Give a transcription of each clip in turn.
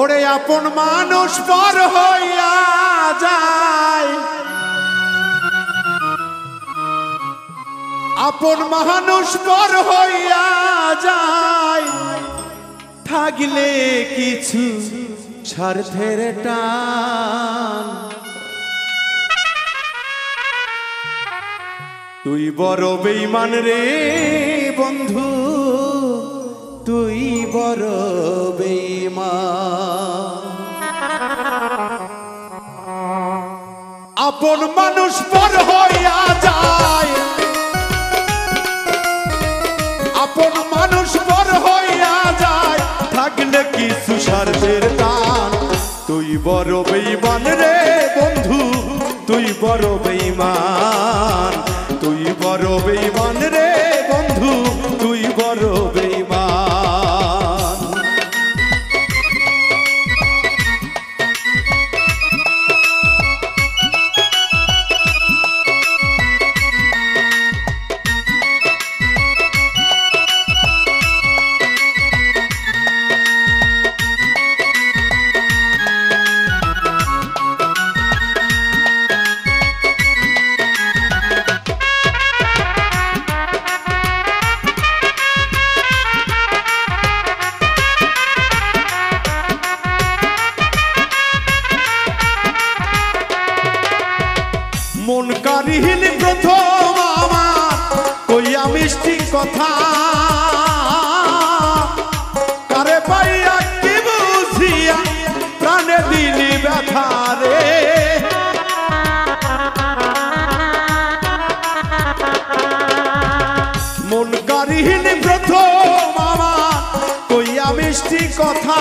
ওরে আপন মানুষ পর হইয়া যায় আপন মানুষ পর হইয়া যায় থাকলে কিছু স্বার্থের টান তুই বড় বেঈমান রে বন্ধু তুই বড় বেঈমান আপন মানুষ পর হইয়া যায় আপন মানুষ পর হইয়া যায় থাকলে কিছু স্বার্থের টান তুই বড় বেঈমান রে বন্ধু তুই বড় বেঈমান তুই বড় বেঈমান রে বন্ধু তুই বড় বেঈমান মন কারিহীন প্রথম আমার কইয়া মিষ্টি কথা কারে পাইয়া কি বুঝিয়া প্রাণে দিলি ব্যথা রে মন কারিহীন প্রথম আমার কইয়া মিষ্টি কথা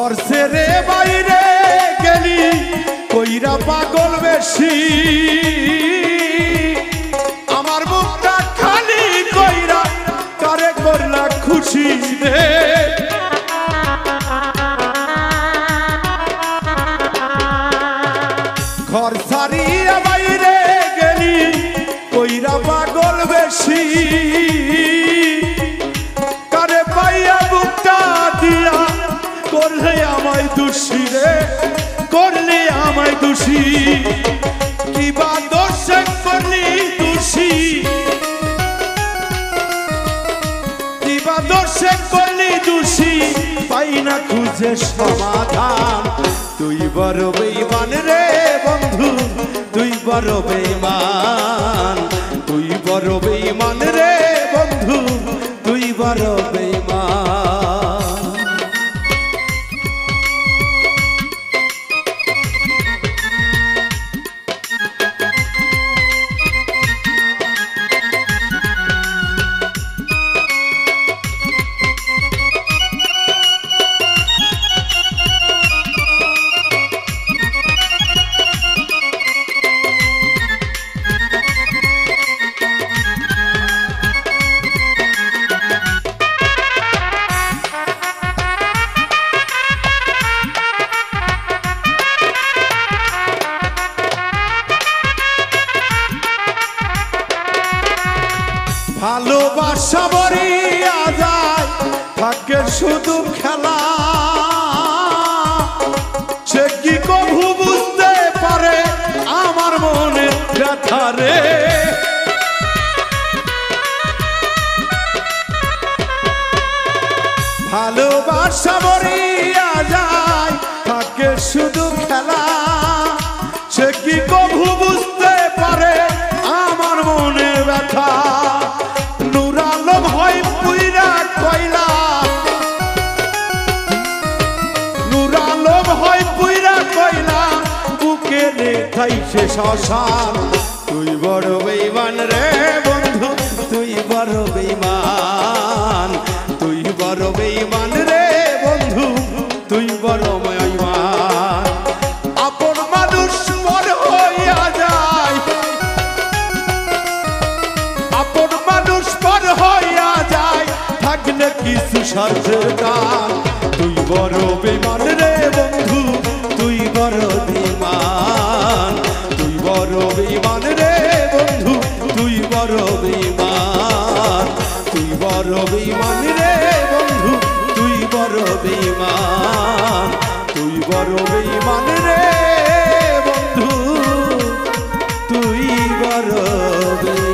ঘর ছেড়ে বাইরে গেলি কইরা পাগল বেশি আমার মুখটা খালি কইরা কারে করলা খুশি রে ঘর ছাড়িয়া বাইরে গেলি কইরা পাগল বেশি করলে আমায় দোষী কিবা দোষে করলি দোষী কিবা দোষে করলি দোষী পাই না খুঁজে সমাধান তুই বড় বেঈমান রে বন্ধু তুই বড় বেঈমান তুই বড় বেঈমান রে বন্ধু তুই বড় বেঈমান ভালোবাসা মরিয়া যায় থাকে শুধু খেলা ধারে ভালোবাসা মরিয়া যায় থাকে শুধু খেলা সে কি কভু বুঝতে পারে আমার মনে ব্যথা নুরালম হয় পুইরা কয়লা নুরালম হয় পুইরা কয়লা বুকে নেথাই সে শ্মশান তুই বড় বেইমান রে বন্ধু তুই বড় বেইমান Baro beiman re bondhu, tui baro beiman. Apon manush por hoiya jay, apon manush por hoiya jay. Thakle kichu sarther tan, tui baro beiman re bondhu, tui baro beiman, tui baro beiman re bondhu, tui baro beiman, tui baro beiman re. তুই বড় বেঈমান রে বন্ধু তুই বড়